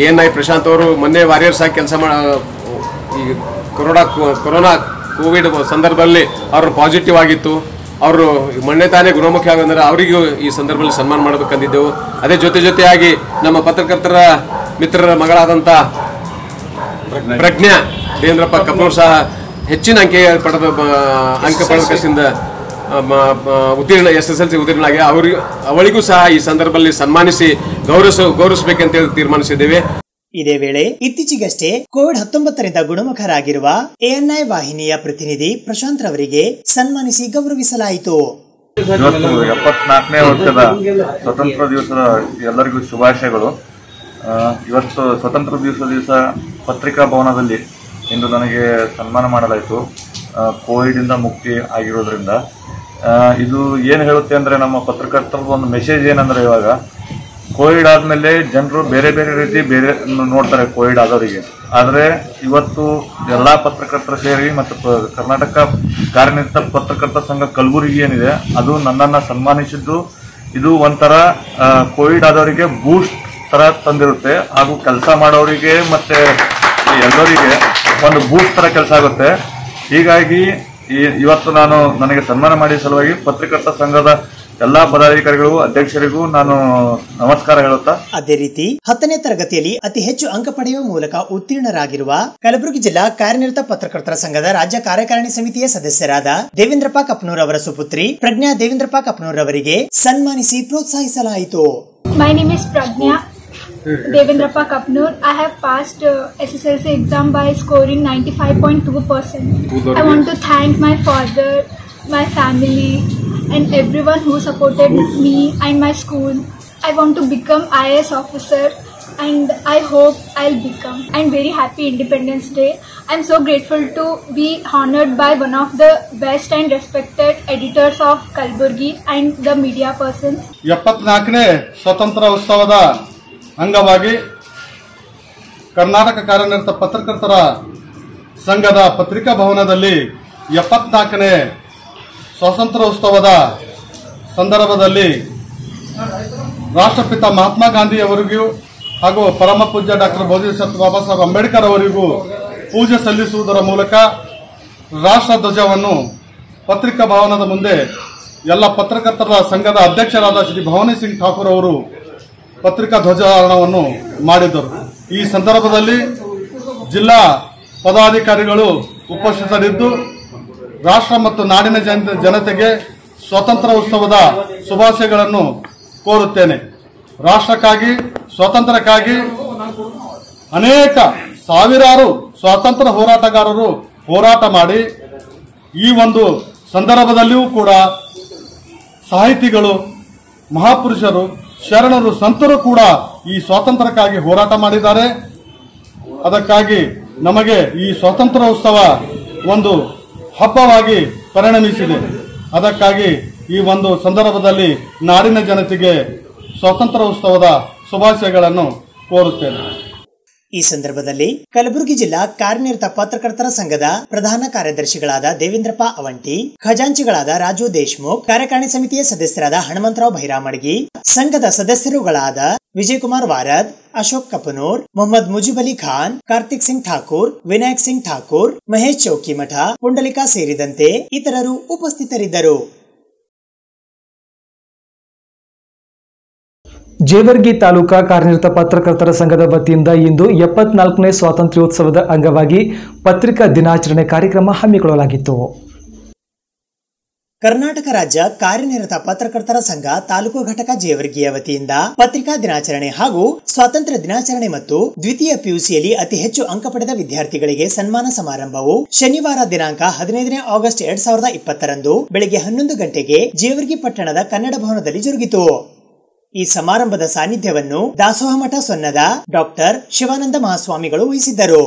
ಎ ಎನ್ ಐ ಪ್ರಶಾಂತ್ ಅವರು ಮೊನ್ನೆ ವಾರಿಯರ್ಸ್ ಆಗಿ ಕೆಲಸ ಮಾಡ ಈ ಕೊರೋನಾ ಕೊರೋನಾ ಕೋವಿಡ್ ಸಂದರ್ಭದಲ್ಲಿ ಅವರು ಪಾಸಿಟಿವ್ ಆಗಿತ್ತು, ಅವರು ಮೊನ್ನೆ ತಾನೇ ಗುಣಮುಖಿ ಆಗಂದ್ರೆ ಅವರಿಗೂ ಈ ಸಂದರ್ಭದಲ್ಲಿ ಸನ್ಮಾನ ಮಾಡಬೇಕಂದಿದ್ದೆವು। ಅದೇ ಜೊತೆ ಜೊತೆಯಾಗಿ ನಮ್ಮ ಪತ್ರಕರ್ತರ ಮಿತ್ರರ ಮಗಳಾದಂಥ ಪ್ರಜ್ಞಾ ದೇವೇಂದ್ರಪ್ಪ ಕಪೂರ್ ಸಹ ಹೆಚ್ಚಿನ ಅಂಕೆ ಪಡೆದ ಅಂಕ ಪಡೆದ ಕಸಿಂದ ಉತ್ತೀರ್ಣ ಎಸ್ ಎಸ್ ಎಲ್ ಸಿ ಉತ್ತೀರ್ಣ ಆಗಿ ಅವರಿಗೂ ಅವಳಿಗೂ ಸಹ ಈ ಸಂದರ್ಭದಲ್ಲಿ ಸನ್ಮಾನಿಸಿ ಗೌರವಿಸ ಗೌರವಿಸಬೇಕಂತೇಳಿ ತೀರ್ಮಾನಿಸಿದ್ದೇವೆ। ಇದೇ ವೇಳೆ ಇತ್ತೀಚೆಗಷ್ಟೇ ಕೋವಿಡ್ ಹತ್ತೊಂಬತ್ತರಿಂದ ಗುಣಮುಖರಾಗಿರುವ ಎಎನ್ಐ ವಾಹಿನಿಯ ಪ್ರತಿನಿಧಿ ಪ್ರಶಾಂತ್ ರವರಿಗೆ ಸನ್ಮಾನಿಸಿ ಗೌರವಿಸಲಾಯಿತು। ಎಪ್ಪತ್ನಾಲ್ಕನೇ ವರ್ಷದ ಸ್ವತಂತ್ರ ದಿವಸದ ಎಲ್ಲರಿಗೂ ಶುಭಾಶಯಗಳು। ಇವತ್ತು ಸ್ವತಂತ್ರ ದಿವಸದ ದಿವಸ ಪತ್ರಿಕಾ ಭವನದಲ್ಲಿ ಇಂದು ನನಗೆ ಸನ್ಮಾನ ಮಾಡಲಾಯಿತು, ಕೋವಿಡಿಂದ ಮುಕ್ತಿ ಆಗಿರೋದ್ರಿಂದ। ಇದು ಏನು ಹೇಳುತ್ತೆ ಅಂದರೆ ನಮ್ಮ ಪತ್ರಕರ್ತರದ್ದು ಒಂದು ಮೆಸೇಜ್ ಏನಂದರೆ, ಇವಾಗ ಕೋವಿಡ್ ಆದಮೇಲೆ ಜನರು ಬೇರೆ ಬೇರೆ ರೀತಿ ಬೇರೆ ನೋಡ್ತಾರೆ ಕೋವಿಡ್ ಆದವರಿಗೆ, ಆದರೆ ಇವತ್ತು ಎಲ್ಲ ಪತ್ರಕರ್ತರು ಸೇರಿ ಮತ್ತು ಕರ್ನಾಟಕ ಕಾರ್ಯನಿರತ ಪತ್ರಕರ್ತರ ಸಂಘ ಕಲಬುರಗಿ ಏನಿದೆ ಅದು ನನ್ನನ್ನು ಸನ್ಮಾನಿಸಿದ್ದು ಇದು ಒಂಥರ ಕೋವಿಡ್ ಆದವರಿಗೆ ಬೂಸ್ಟ್ ಥರ ತಂದಿರುತ್ತೆ, ಹಾಗೂ ಕೆಲಸ ಮಾಡೋರಿಗೆ ಮತ್ತು ಎಲ್ಲರಿಗೆ ಒಂದು ಬೂಸ್ಟ್ ಥರ ಕೆಲಸ ಆಗುತ್ತೆ। ಹೀಗಾಗಿ ಇವತ್ತು ನಾನು ನನಗೆ ಸನ್ಮಾನ ಮಾಡಿ ಸಲುವಾಗಿ ಪತ್ರಕರ್ತರ ಸಂಘದ ಎಲ್ಲಾ ಪದಾಧಿಕಾರಿಗಳಿಗೂ ಅಧ್ಯಕ್ಷರಿಗೂ ನಾನು ನಮಸ್ಕಾರ ಹೇಳುತ್ತಾ, ಅದೇ ರೀತಿ ಹತ್ತನೇ ತರಗತಿಯಲ್ಲಿ ಅತಿ ಹೆಚ್ಚು ಅಂಕ ಪಡೆಯುವ ಮೂಲಕ ಉತ್ತೀರ್ಣರಾಗಿರುವ ಕಲಬುರಗಿ ಜಿಲ್ಲಾ ಕಾರ್ಯನಿರತ ಪತ್ರಕರ್ತರ ಸಂಘದ ರಾಜ್ಯ ಕಾರ್ಯಕಾರಿಣಿ ಸಮಿತಿಯ ಸದಸ್ಯರಾದ ದೇವೇಂದ್ರಪ್ಪ ಕಪ್ನೂರ್ ಅವರ ಸುಪುತ್ರಿ ಪ್ರಜ್ಞಾ ದೇವೇಂದ್ರಪ್ಪ ಕಪ್ನೂರ್ ಅವರಿಗೆ ಸನ್ಮಾನಿಸಿ ಪ್ರೋತ್ಸಾಹಿಸಲಾಯಿತು। My name is Pragnya Devendrappa Kapnur. I have passed S S L C exam by scoring ninety-five point two percent. I want to thank my father, my family, and everyone who supported me and my school. I want to become I A S officer and I hope I'll become. I'm very happy Independence Day. I'm so grateful to be honored by one of the best and respected editors of Kalaburagi and the media persons. ಎಪ್ಪತ್ನಾಲ್ಕನೇ ಸ್ವಾತಂತ್ರ್ಯ ಉತ್ಸವದ ಅಂಗವಾಗಿ ಕರ್ನಾಟಕ ಕಾರ್ಯನಿರತ ಪತ್ರಕರ್ತರ ಸಂಘದ ಪತ್ರಿಕಾ ಭವನದಲ್ಲಿ ಎಪ್ಪತ್ನಾಲ್ಕನೇ ಸ್ವಾತಂತ್ರ್ಯೋತ್ಸವದ ಸಂದರ್ಭದಲ್ಲಿ ರಾಷ್ಟ್ರಪಿತ ಮಹಾತ್ಮ ಗಾಂಧಿಯವರಿಗೂ ಹಾಗೂ ಪರಮ ಪೂಜ್ಯ ಡಾಕ್ಟರ್ ಬೋಧಿಸತ್ವ ಬಾಬಾ ಸಾಹೇಬ್ ಅಂಬೇಡ್ಕರ್ ಅವರಿಗೂ ಪೂಜೆ ಸಲ್ಲಿಸುವುದರ ಮೂಲಕ ರಾಷ್ಟ್ರಧ್ವಜವನ್ನು ಪತ್ರಿಕಾ ಭವನದ ಮುಂದೆ ಎಲ್ಲ ಪತ್ರಕರ್ತರ ಸಂಘದ ಅಧ್ಯಕ್ಷರಾದ ಶ್ರೀ ಭವಾನಿ ಸಿಂಗ್ ಠಾಕೂರ್ ಅವರು ಪತ್ರಿಕಾ ಧ್ವಜಾರೋಹಣವನ್ನು ಮಾಡಿದರು। ಈ ಸಂದರ್ಭದಲ್ಲಿ ಜಿಲ್ಲಾ ಪದಾಧಿಕಾರಿಗಳು ಉಪಸ್ಥಿತರಿದ್ದು ರಾಷ್ಟ್ರ ಮತ್ತು ನಾಡಿನ ಜನತೆಗೆ ಸ್ವಾತಂತ್ರ್ಯ ಉತ್ಸವದ ಶುಭಾಶಯಗಳನ್ನು ಕೋರುತ್ತೇನೆ। ರಾಷ್ಟ್ರಕ್ಕಾಗಿ ಸ್ವಾತಂತ್ರ್ಯಕ್ಕಾಗಿ ಅನೇಕ ಸಾವಿರಾರು ಸ್ವಾತಂತ್ರ್ಯ ಹೋರಾಟಗಾರರು ಹೋರಾಟ ಮಾಡಿ ಈ ಒಂದು ಸಂದರ್ಭದಲ್ಲಿಯೂ ಕೂಡ ಸಾಹಿತಿಗಳು, ಮಹಾಪುರುಷರು, ಶರಣರು, ಸಂತರು ಕೂಡ ಈ ಸ್ವಾತಂತ್ರ್ಯಕ್ಕಾಗಿ ಹೋರಾಟ ಮಾಡಿದ್ದಾರೆ। ಅದಕ್ಕಾಗಿ ನಮಗೆ ಈ ಸ್ವಾತಂತ್ರ್ಯೋತ್ಸವ ಒಂದು ಹಬ್ಬವಾಗಿ ಪರಿಣಮಿಸಿದೆ। ಅದಕ್ಕಾಗಿ ಈ ಒಂದು ಸಂದರ್ಭದಲ್ಲಿ ನಾಡಿನ ಜನತೆಗೆ ಸ್ವಾತಂತ್ರ್ಯೋತ್ಸವದ ಶುಭಾಶಯಗಳನ್ನು ಕೋರುತ್ತೇನೆ। ಈ ಸಂದರ್ಭದಲ್ಲಿ ಕಲಬುರಗಿ ಜಿಲ್ಲಾ ಕಾರ್ಯನಿರತ ಪತ್ರಕರ್ತರ ಸಂಘದ ಪ್ರಧಾನ ಕಾರ್ಯದರ್ಶಿಗಳಾದ ದೇವೇಂದ್ರಪ್ಪ ಅವಂಟಿ, ಖಜಾಂಚಿಗಳಾದ ರಾಜು ದೇಶ್ಮುಖ್, ಕಾರ್ಯಕಾರಿಣಿ ಸಮಿತಿಯ ಸದಸ್ಯರಾದ ಹನುಮಂತರಾವ್ ಭೈರಾಮಡ್ಗಿ, ಸಂಘದ ಸದಸ್ಯರುಗಳಾದ ವಿಜಯಕುಮಾರ್ ವಾರದ್, ಅಶೋಕ್ ಕಪನೂರ್, ಮೊಹಮ್ಮದ್ ಮುಜಿಬ್ ಅಲಿ ಖಾನ್, ಕಾರ್ತಿಕ್ ಸಿಂಗ್ ಠಾಕೂರ್, ವಿನಾಯಕ್ ಸಿಂಗ್ ಠಾಕೂರ್, ಮಹೇಶ್ ಚೌಕಿಮಠ, ಪುಂಡಲಿಕಾ ಸೇರಿದಂತೆ ಇತರರು ಉಪಸ್ಥಿತರಿದ್ದರು। ಜೇವರ್ಗಿ ತಾಲೂಕಾ ಕಾರ್ಯನಿರತ ಪತ್ರಕರ್ತರ ಸಂಘದ ವತಿಯಿಂದ ಇಂದು ಎಪ್ಪತ್ನಾಲ್ಕನೇ ಸ್ವಾತಂತ್ರ್ಯೋತ್ಸವದ ಅಂಗವಾಗಿ ಪತ್ರಿಕಾ ದಿನಾಚರಣೆ ಕಾರ್ಯಕ್ರಮ ಹಮ್ಮಿಕೊಳ್ಳಲಾಗಿತ್ತು। ಕರ್ನಾಟಕ ರಾಜ್ಯ ಕಾರ್ಯನಿರತ ಪತ್ರಕರ್ತರ ಸಂಘ ತಾಲೂಕು ಘಟಕ ಜೇವರ್ಗಿಯ ವತಿಯಿಂದ ಪತ್ರಿಕಾ ದಿನಾಚರಣೆ ಹಾಗೂ ಸ್ವಾತಂತ್ರ್ಯ ದಿನಾಚರಣೆ ಮತ್ತು ದ್ವಿತೀಯ ಪಿಯುಸಿಯಲ್ಲಿ ಅತಿ ಹೆಚ್ಚು ಅಂಕ ಪಡೆದ ವಿದ್ಯಾರ್ಥಿಗಳಿಗೆ ಸನ್ಮಾನ ಸಮಾರಂಭವು ಶನಿವಾರ ದಿನಾಂಕ ಹದಿನೈದನೇ ಆಗಸ್ಟ್ ಎರಡ್ ಸಾವಿರದ ಇಪ್ಪತ್ತರಂದು ಬೆಳಗ್ಗೆ ಹನ್ನೊಂದು ಗಂಟೆಗೆ ಜೇವರ್ಗಿ ಪಟ್ಟಣದ ಕನ್ನಡ ಭವನದಲ್ಲಿ ಜರುಗಿತು। ಈ ಸಮಾರಂಭದ ಸಾನ್ನಿಧ್ಯವನ್ನು ದಾಸೋಹ ಮಠ ಸೊನ್ನದ ಡಾಕ್ಟರ್ ಶಿವಾನಂದ ಮಹಾಸ್ವಾಮಿಗಳು ವಹಿಸಿದ್ದರು।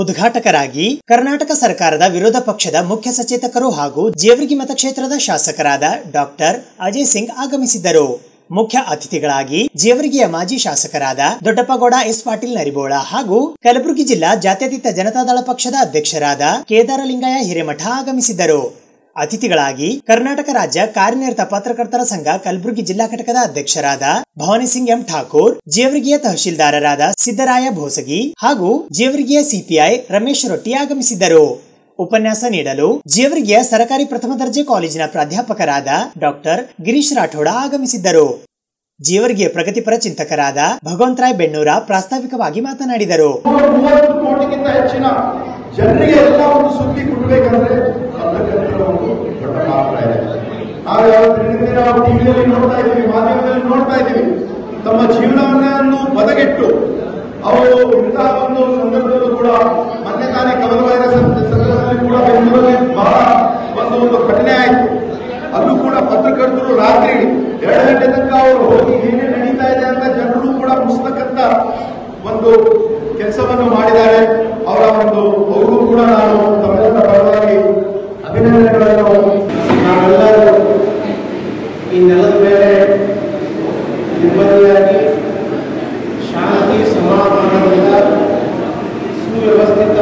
ಉದ್ಘಾಟಕರಾಗಿ ಕರ್ನಾಟಕ ಸರ್ಕಾರದ ವಿರೋಧ ಪಕ್ಷದ ಮುಖ್ಯ ಸಚೇತಕರು ಹಾಗೂ ಜೇವರ್ಗಿ ಮತಕ್ಷೇತ್ರದ ಶಾಸಕರಾದ ಡಾಕ್ಟರ್ ಅಜಯ್ ಸಿಂಗ್ ಆಗಮಿಸಿದ್ದರು। ಮುಖ್ಯ ಅತಿಥಿಗಳಾಗಿ ಜೇವರ್ಗಿಯ ಮಾಜಿ ಶಾಸಕರಾದ ದೊಡ್ಡಪ್ಪಗೌಡ ಎಸ್ ಪಾಟೀಲ್ ನರಿಬೋಳ ಹಾಗೂ ಕಲಬುರಗಿ ಜಿಲ್ಲಾ ಜಾತ್ಯತೀತ ಜನತಾದಳ ಪಕ್ಷದ ಅಧ್ಯಕ್ಷರಾದ ಕೇದಾರಲಿಂಗಯ್ಯ ಹಿರೇಮಠ ಆಗಮಿಸಿದ್ದರು। ಅತಿಥಿಗಳಾಗಿ ಕರ್ನಾಟಕ ರಾಜ್ಯ ಕಾರ್ಯನಿರತ ಪತ್ರಕರ್ತರ ಸಂಘ ಕಲಬುರಗಿ ಜಿಲ್ಲಾ ಘಟಕದ ಅಧ್ಯಕ್ಷರಾದ ಭವಾನಿ ಸಿಂಗ್ ಎಂ ಠಾಕೂರ್, ಜೇವರ್ಗಿಯ ತಹಶೀಲ್ದಾರರಾದ ಸಿದ್ದರಾಯ ಭೋಸಗಿ ಹಾಗೂ ಜೇವರ್ಗಿಯ ಸಿಪಿಐ ರಮೇಶ್ ರೊಟ್ಟಿ ಆಗಮಿಸಿದ್ದರು। ಉಪನ್ಯಾಸ ನೀಡಲು ಜೇವರ್ಗಿಯ ಸರಕಾರಿ ಪ್ರಥಮ ದರ್ಜೆ ಕಾಲೇಜಿನ ಪ್ರಾಧ್ಯಾಪಕರಾದ ಡಾಕ್ಟರ್ ಗಿರೀಶ್ ರಾಠೋಡ ಆಗಮಿಸಿದ್ದರು। ಜೇವರ್ಗಿಯ ಪ್ರಗತಿಪರ ಚಿಂತಕರಾದ ಭಗವಂತರಾಯ್ ಬೆಣ್ಣೂರ ಪ್ರಾಸ್ತಾವಿಕವಾಗಿ ಮಾತನಾಡಿದರು। तम जीवन बदगेट्टु करोना वैरस बहुत घटने आयु अलू पत्रकर्तरु रात्रि ಎರಡು ಗಂಟೆ तक नड़ीता है जनरू कूड़ा मुस्तक शांति समाधान सुव्यवस्थित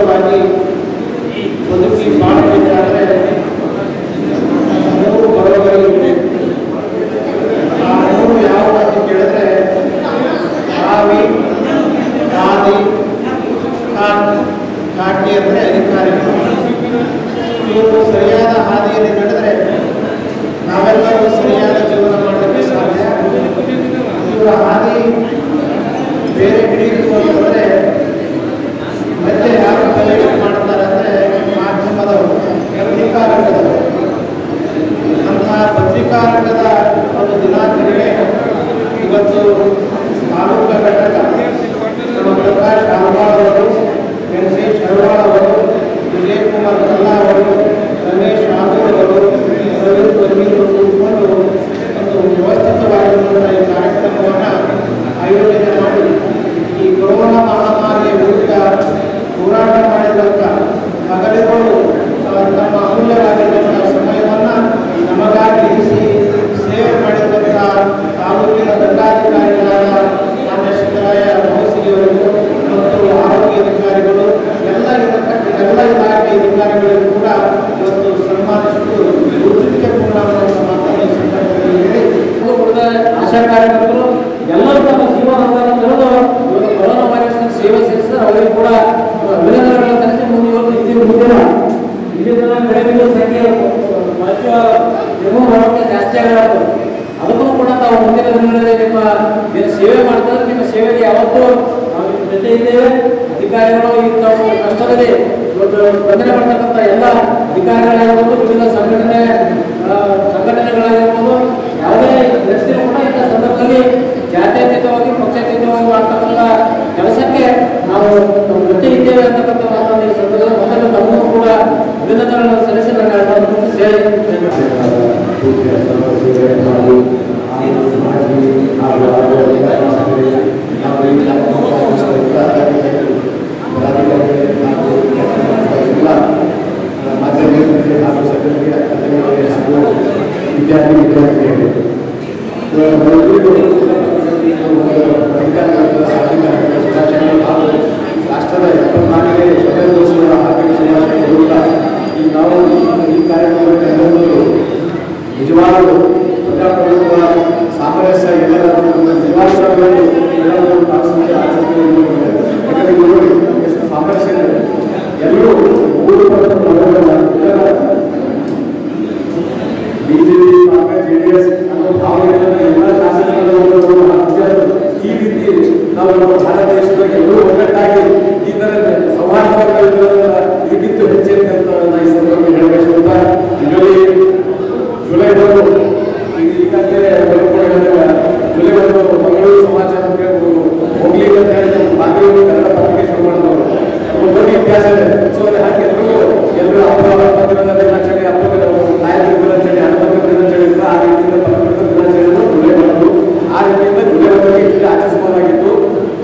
ವ್ಯತ್ಯಾಸ ಇದೆ. ಸೊ ಅದು ಹಾಗೆ ಎಲ್ಲರೂ ಎಲ್ಲರೂ ಹಬ್ಬ ಹಬ್ಬಗಳನ್ನ ದಿನಾಚರಣೆ ಹಬ್ಬಗಳ ನಾಯಕರ ದಿನಾಚರಣೆ ಹನುಮಂತ ದಿನಾಚರಣೆ ಆ ರೀತಿಯಿಂದ ಪಕ್ಕದ ದಿನಾಚರಣೆಯನ್ನು ದುಲೆ ಮಾಡೋದು ಆ ರೀತಿಯಿಂದ ದುಲೆ ಬಗ್ಗೆ ಇಲ್ಲಿ ಆಚರಿಸಬಹುದಾಗಿತ್ತು.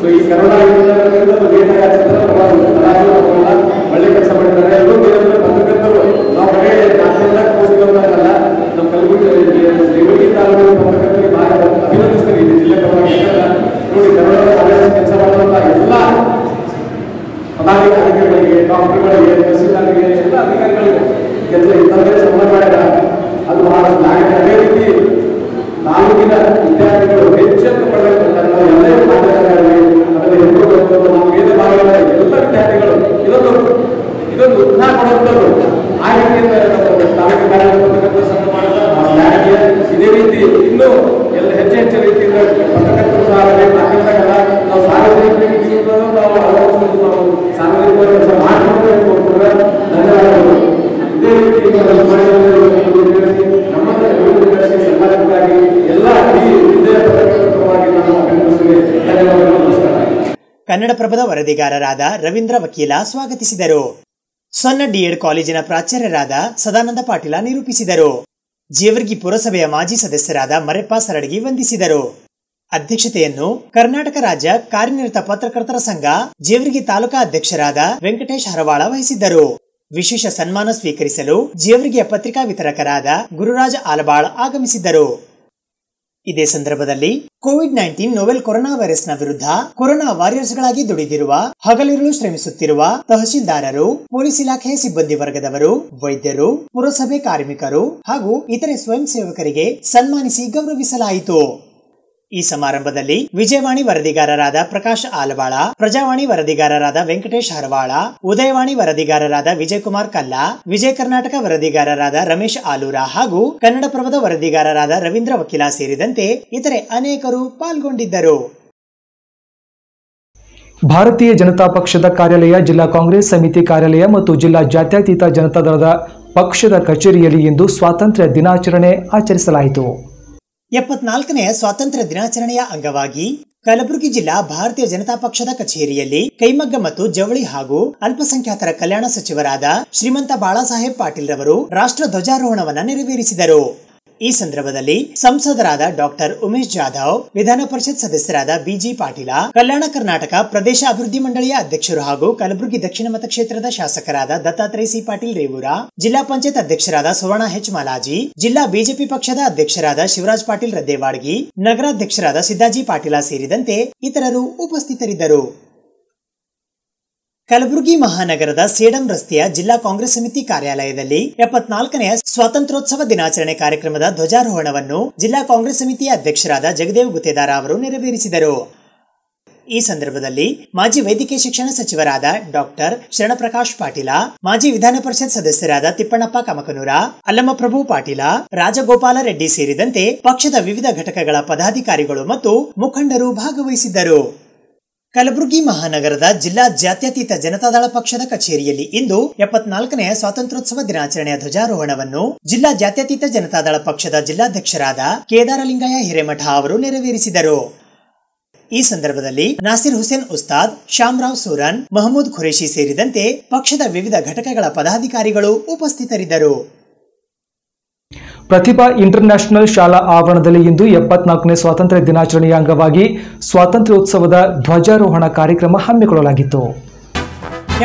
ಸೊ ಈ ಕರೋನಾ ಇಲ್ಲದರಿಂದ ಬೇರೆ ಆಚರಿಸಿದ್ರೆ ಒಳ್ಳೆ ಕೆಲಸ ಮಾಡಿದ್ದಾರೆ. ಎಲ್ಲರೂ ಬೇರೆಯವರ ಪತ್ರಕರ್ತರು ನಾವು ಬರೀ ನಾಲ್ಕರಿಂದ ಕೋಸಿಗಳಲ್ಲ ನಮ್ಮ ಕಲಬುರಗಿ ಕಲಬುರಗಿ ತಾಲೂಕಿನ ಪತ್ರಕರ್ತರಿಗೆ ಭಾಳ ಅಭಿನಂದಿಸ್ತಾರೆ. ಇಲ್ಲಿ ಜಿಲ್ಲೆ ಪರವಾಗಿ ನೋಡಿ ಕರೋನಾ ಕೆಲಸ ಮಾಡುವಂತಹ ಎಲ್ಲ ಪದಾಧಿಕಾರಿಗಳಿಗೆ ಡಾಕ್ಟರ್ಗಳಿಗೆ ತಹಸೀಲ್ದಾರ್ಗೆ ಎಲ್ಲ ಅಧಿಕಾರಿಗಳಿಗೆ ಕೆಲಸ ಇಂಥದ್ದೇ ಸಂಬಂಧ ಮಾಡಿದ ಅದು ಬಹಳ ನಾಯಕ. ಅದೇ ರೀತಿ ತಾಲೂಕಿನ ವಿದ್ಯಾರ್ಥಿಗಳು ಹೆಚ್ಚೆತ್ತು ಪಡೆದಂತಹ ಎಲ್ಲ ಪದಾಧಿಕಾರಿಗಳಿಗೆ ಅದರಲ್ಲಿ ಹೆಣ್ಣು ನಮ್ಮ ವೇದ ಭಾಗದ ಎಲ್ಲ ವಿದ್ಯಾರ್ಥಿಗಳು ಇದೊಂದು ಇದೊಂದು ಉತ್ಸಾಹ ಕೊಡುವಂಥದ್ದು. ಆ ರೀತಿಯಿಂದ ತಾಲೂಕು ಕಾರ್ಯಕರ್ತಕ್ಕಂಥ ಸಂಘ ಮಾಡಿದ ನಾಯಕಿಯ ಇದೇ ರೀತಿ ಇನ್ನೂ ಎಲ್ಲ ಹೆಚ್ಚು ಹೆಚ್ಚು ರೀತಿಯಿಂದ ಪತ್ರಕರ್ತರು ಸಹ ನಾವು ಸಾರ್ವಜನಿಕರಿಗೆ ನಾವು ಅಳವಡಿಸೋದು ನಾವು ಸಾರ್ವಜನಿಕರು ಕೆಲಸ ಮಾಡಬೇಕು ಕೂಡ ಧನ್ಯವಾದಗಳು. ಇದೇ ರೀತಿ ನಮ್ಮಲ್ಲಿ ಸಮಾಜಕ್ಕಾಗಿ ಎಲ್ಲ ಈ ವಿದ್ಯೆ ಪತ್ರಕರ್ತರವಾಗಿ ನಾನು ಅಭಿನಂದಿಸುವೆ. ಧನ್ಯವಾದಗಳು. ನಮಸ್ಕಾರ. ಕನ್ನಡಪ್ರಭದ ವರದಿಗಾರರಾದ ರವೀಂದ್ರ ವಕೀಲ ಸ್ವಾಗತಿಸಿದರು. ಸಣ್ಣ ಡಿಎಡ್ ಕಾಲೇಜಿನ ಪ್ರಾಚಾರ್ಯರಾದ ಸದಾನಂದ ಪಾಟೀಲ ನಿರೂಪಿಸಿದರು. ಜೇವರ್ಗಿ ಪುರಸಭೆಯ ಮಾಜಿ ಸದಸ್ಯರಾದ ಮರೆಪ್ಪ ಸರಡಗಿ ವಂದಿಸಿದರು. ಅಧ್ಯಕ್ಷತೆಯನ್ನು ಕರ್ನಾಟಕ ರಾಜ್ಯ ಕಾರ್ಯನಿರತ ಪತ್ರಕರ್ತರ ಸಂಘ ಜೇವರ್ಗಿ ತಾಲೂಕಾ ಅಧ್ಯಕ್ಷರಾದ ವೆಂಕಟೇಶ್ ಹರವಾಳ ವಹಿಸಿದ್ದರು. ವಿಶೇಷ ಸನ್ಮಾನ ಸ್ವೀಕರಿಸಲು ಜೇವರ್ಗಿಯ ಪತ್ರಿಕಾ ವಿತರಕರಾದ ಗುರುರಾಜ ಆಲಬಾಳ್ ಆಗಮಿಸಿದ್ದರು. ಇದೇ ಸಂದರ್ಭದಲ್ಲಿ ಕೋವಿಡ್ ನೈನ್ಟೀನ್ ನೊವೆಲ್ ಕೊರೋನಾ ವೈರಸ್ನ ವಿರುದ್ಧ ಕೊರೋನಾ ವಾರಿಯರ್ಸ್ಗಳಾಗಿ ದುಡಿದಿರುವ ಹಗಲಿರುಳು ಶ್ರಮಿಸುತ್ತಿರುವ ತಹಶೀಲ್ದಾರರು, ಪೊಲೀಸ್ ಇಲಾಖೆಯ ಸಿಬ್ಬಂದಿ ವರ್ಗದವರು, ವೈದ್ಯರು, ಪುರಸಭೆ ಕಾರ್ಮಿಕರು ಹಾಗೂ ಇತರೆ ಸ್ವಯಂ ಸೇವಕರಿಗೆ ಸನ್ಮಾನಿಸಿ ಗೌರವಿಸಲಾಯಿತು. ಈ ಸಮಾರಂಭದಲ್ಲಿ ವಿಜಯವಾಣಿ ವರದಿಗಾರರಾದ ಪ್ರಕಾಶ್ ಆಲವಾಳ, ಪ್ರಜಾವಾಣಿ ವರದಿಗಾರರಾದ ವೆಂಕಟೇಶ್ ಹರವಾಳ, ಉದಯವಾಣಿ ವರದಿಗಾರರಾದ ವಿಜಯಕುಮಾರ್ ಕಲ್ಲಾ, ವಿಜಯ ಕರ್ನಾಟಕ ವರದಿಗಾರರಾದ ರಮೇಶ್ ಆಲೂರ ಹಾಗೂ ಕನ್ನಡಪ್ರಭದ ವರದಿಗಾರರಾದ ರವೀಂದ್ರ ವಕೀಲ ಸೇರಿದಂತೆ ಇತರೆ ಅನೇಕರು ಪಾಲ್ಗೊಂಡಿದ್ದರು. ಭಾರತೀಯ ಜನತಾ ಪಕ್ಷದ ಕಾರ್ಯಾಲಯ, ಜಿಲ್ಲಾ ಕಾಂಗ್ರೆಸ್ ಸಮಿತಿ ಕಾರ್ಯಾಲಯ ಮತ್ತು ಜಿಲ್ಲಾ ಜಾತ್ಯತೀತ ಜನತಾದಳದ ಪಕ್ಷದ ಕಚೇರಿಯಲ್ಲಿ ಇಂದು ಸ್ವಾತಂತ್ರ್ಯ ದಿನಾಚರಣೆ ಆಚರಿಸಲಾಯಿತು. ಎಪ್ಪತ್ನಾಲ್ಕನೆಯ ಸ್ವಾತಂತ್ರ್ಯ ದಿನಾಚರಣೆಯ ಅಂಗವಾಗಿ ಕಲಬುರಗಿ ಜಿಲ್ಲಾ ಭಾರತೀಯ ಜನತಾ ಪಕ್ಷದ ಕಚೇರಿಯಲ್ಲಿ ಕೈಮಗ್ಗ ಮತ್ತು ಜವಳಿ ಹಾಗೂ ಅಲ್ಪಸಂಖ್ಯಾತರ ಕಲ್ಯಾಣ ಸಚಿವರಾದ ಶ್ರೀಮಂತ ಬಾಳಾಸಾಹೇಬ್ ಪಾಟೀಲ್ ರವರು ರಾಷ್ಟ್ರ ಧ್ವಜಾರೋಹಣವನ್ನು ನೆರವೇರಿಸಿದರು. ಈ ಸಂದರ್ಭದಲ್ಲಿ ಸಂಸದರಾದ ಡಾಕ್ಟರ್ ಉಮೇಶ್ ಜಾಧವ್, ವಿಧಾನ ಪರಿಷತ್ ಸದಸ್ಯರಾದ ಬಿಜಿ ಪಾಟೀಲ, ಕಲ್ಯಾಣ ಕರ್ನಾಟಕ ಪ್ರದೇಶ ಅಭಿವೃದ್ಧಿ ಮಂಡಳಿಯ ಅಧ್ಯಕ್ಷರು ಹಾಗೂ ಕಲಬುರಗಿ ದಕ್ಷಿಣ ಮತಕ್ಷೇತ್ರದ ಶಾಸಕರಾದ ದತ್ತಾತ್ರೇಯ ಸಿ ಪಾಟೀಲ್ ರೇವೂರ, ಜಿಲ್ಲಾ ಪಂಚಾಯತ್ ಅಧ್ಯಕ್ಷರಾದ ಸುವರ್ಣ ಹೆಚ್ ಮಾಲಾಜಿ, ಜಿಲ್ಲಾ ಬಿಜೆಪಿ ಪಕ್ಷದ ಅಧ್ಯಕ್ಷರಾದ ಶಿವರಾಜ್ ಪಾಟೀಲ್ ರದ್ದೇವಾಡ್ಗಿ, ನಗರಾಧ್ಯಕ್ಷರಾದ ಸಿದ್ದಾಜಿ ಪಾಟೀಲ ಸೇರಿದಂತೆ ಇತರರು ಉಪಸ್ಥಿತರಿದ್ದರು. ಕಲಬುರಗಿ ಮಹಾನಗರದ ಸೇಡಂ ರಸ್ತೆಯ ಜಿಲ್ಲಾ ಕಾಂಗ್ರೆಸ್ ಸಮಿತಿ ಕಾರ್ಯಾಲಯದಲ್ಲಿ ಎಪ್ಪತ್ನಾಲ್ಕನೆಯ ಸ್ವಾತಂತ್ರ್ಯೋತ್ಸವ ದಿನಾಚರಣೆ ಕಾರ್ಯಕ್ರಮದ ಧ್ವಜಾರೋಹಣವನ್ನು ಜಿಲ್ಲಾ ಕಾಂಗ್ರೆಸ್ ಸಮಿತಿಯ ಅಧ್ಯಕ್ಷರಾದ ಜಗದೇವ್ ಗುತ್ತೇದಾರ ಅವರು ನೆರವೇರಿಸಿದರು. ಈ ಸಂದರ್ಭದಲ್ಲಿ ಮಾಜಿ ವೈದ್ಯಕೀಯ ಶಿಕ್ಷಣ ಸಚಿವರಾದ ಡಾಕ್ಟರ್ ಶರಣಪ್ರಕಾಶ್ ಪಾಟೀಲ, ಮಾಜಿ ವಿಧಾನ ಪರಿಷತ್ ಸದಸ್ಯರಾದ ತಿಪ್ಪಣ್ಣಪ್ಪ ಕಮಕನೂರ, ಅಲ್ಲಮಪ್ರಭು ಪಾಟೀಲ, ರಾಜಗೋಪಾಲ ರೆಡ್ಡಿ ಸೇರಿದಂತೆ ಪಕ್ಷದ ವಿವಿಧ ಘಟಕಗಳ ಪದಾಧಿಕಾರಿಗಳು ಮತ್ತು ಮುಖಂಡರು ಭಾಗವಹಿಸಿದ್ದರು. ಕಲಬುರಗಿ ಮಹಾನಗರದ ಜಿಲ್ಲಾ ಜಾತ್ಯತೀತ ಜನತಾದಳ ಪಕ್ಷದ ಕಚೇರಿಯಲ್ಲಿ ಇಂದು ಎಪ್ಪತ್ನಾಲ್ಕನೆಯ ಸ್ವಾತಂತ್ರ್ಯೋತ್ಸವ ದಿನಾಚರಣೆಯ ಧ್ವಜಾರೋಹಣವನ್ನು ಜಿಲ್ಲಾ ಜಾತ್ಯತೀತ ಜನತಾದಳ ಪಕ್ಷದ ಜಿಲ್ಲಾಧ್ಯಕ್ಷರಾದ ಕೇದಾರಲಿಂಗಯ್ಯ ಹಿರೇಮಠ ಅವರು ನೆರವೇರಿಸಿದರು. ಈ ಸಂದರ್ಭದಲ್ಲಿ ನಾಸಿರ್ ಹುಸೇನ್ ಉಸ್ತಾದ್, ಶಾಮರಾವ್ ಸೂರನ್, ಮಹಮೂದ್ ಖುರೇಶಿ ಸೇರಿದಂತೆ ಪಕ್ಷದ ವಿವಿಧ ಘಟಕಗಳ ಪದಾಧಿಕಾರಿಗಳು ಉಪಸ್ಥಿತರಿದ್ದರು. ಪ್ರತಿಭಾ ಇಂಟರ್ನ್ಯಾಷನಲ್ ಶಾಲಾ ಆವರಣದಲ್ಲಿ ಇಂದು ಎಪ್ಪತ್ನಾಲ್ಕನೇ ಸ್ವಾತಂತ್ರ್ಯ ದಿನಾಚರಣೆಯ ಅಂಗವಾಗಿ ಸ್ವಾತಂತ್ರ್ಯೋತ್ಸವದ ಧ್ವಜಾರೋಹಣ ಕಾರ್ಯಕ್ರಮ ಹಮ್ಮಿಕೊಳ್ಳಲಾಗಿತ್ತು.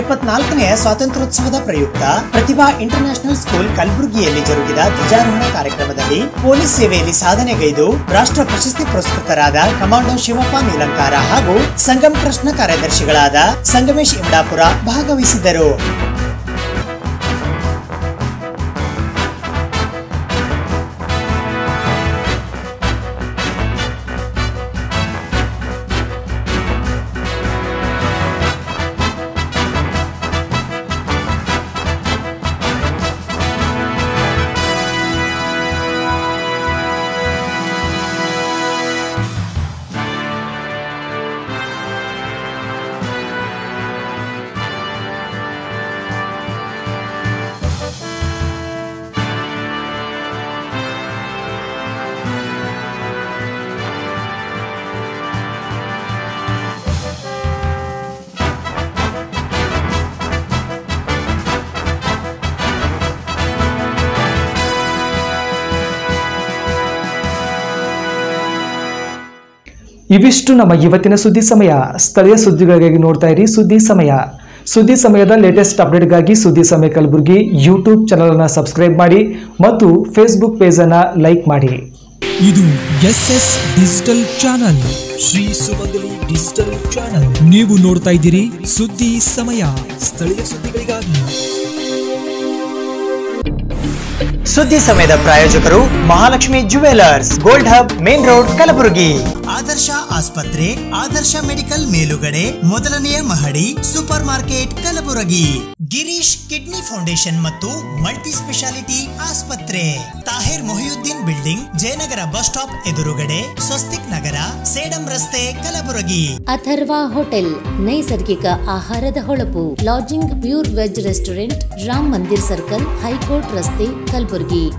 ಎಪ್ಪತ್ನಾಲ್ಕನೆಯ ಸ್ವಾತಂತ್ರ್ಯೋತ್ಸವದ ಪ್ರಯುಕ್ತ ಪ್ರತಿಭಾ ಇಂಟರ್ನ್ಯಾಷನಲ್ ಸ್ಕೂಲ್ ಕಲಬುರಗಿಯಲ್ಲಿ ಜರುಗಿದ ಧ್ವಜಾರೋಹಣ ಕಾರ್ಯಕ್ರಮದಲ್ಲಿ ಪೊಲೀಸ್ ಸೇವೆಯಲ್ಲಿ ಸಾಧನೆಗೈದು ರಾಷ್ಟ್ರ ಪ್ರಶಸ್ತಿ ಪುರಸ್ಕೃತರಾದ ಕಮಾಂಡೋ ಶಿವಪ್ಪ ನೀಲಂಕಾರ ಹಾಗೂ ಸಂಗಮ್ ಟ್ರಸ್ಟ್ನ ಕಾರ್ಯದರ್ಶಿಗಳಾದ ಸಂಗಮೇಶ್ ಇಂಡಾಪುರ ಭಾಗವಹಿಸಿದ್ದರು. ಇವಿಷ್ಟು ನಮ್ಮ ಇವತ್ತಿನ ಸುದ್ದಿ ಸಮಯ. ಸ್ಥಳೀಯ ಸುದ್ದಿಗಳಿಗಾಗಿ ನೋಡ್ತಾ ಇರಿ ಸುದ್ದಿ ಸಮಯ. ಸುದ್ದಿ ಸಮಯದ ಲೇಟೆಸ್ಟ್ ಅಪ್ಡೇಟ್ ಗಾಗಿ ಸುದ್ದಿ ಸಮಯ ಕಲಬುರಗಿ ಯೂಟ್ಯೂಬ್ ಚಾನೆಲ್ ಅನ್ನು ಸಬ್ಸ್ಕ್ರೈಬ್ ಮಾಡಿ ಮತ್ತು ಫೇಸ್ಬುಕ್ ಪೇಜ್ ಅನ್ನು ಲೈಕ್ ಮಾಡಿ. ಇದು S S digital channel, Shri Sumangali digital channel. ನೀವು ನೋಡ್ತಾ ಇದ್ದೀರಿ ಸುದ್ದಿ ಸಮಯ, ಸ್ಥಳೀಯ ಸುದ್ದಿಗಳಿಗಾಗಿ. ಸುದ್ದಿ ಸಮಯದ ಪ್ರಾಯೋಜಕರು Mahalakshmi jewellers, gold hub, main road, Kalaburagi. Adarsh ಆಸ್ಪತ್ರೆ, ಆದರ್ಶ ಮೆಡಿಕಲ್ ಮೇಲುಗಡೆ, ಮೊದಲನೆಯ ಮಹಡಿ, super market, Kalaburagi. Girish kidney foundation ಮತ್ತು ಮಲ್ಟಿ ಸ್ಪೆಷಾಲಿಟಿ ಆಸ್ಪತ್ರೆ, Tahir Mohiuddin building, Jayanagar bus stop ಎದುರುಗಡೆ, ಸ್ವಸ್ತಿಕ್ ನಗರ, ಸೇಡಂ ರಸ್ತೆ, ಕಲಬುರಗಿ. ಅಥರ್ವ ಹೋಟೆಲ್, ನೈಸರ್ಗಿಕ ಆಹಾರದ ಹೊಳಪು. Lodging, pure veg restaurant, Ram Mandir circle, high court ರಸ್ತೆ, ಕಲಬುರಗಿ.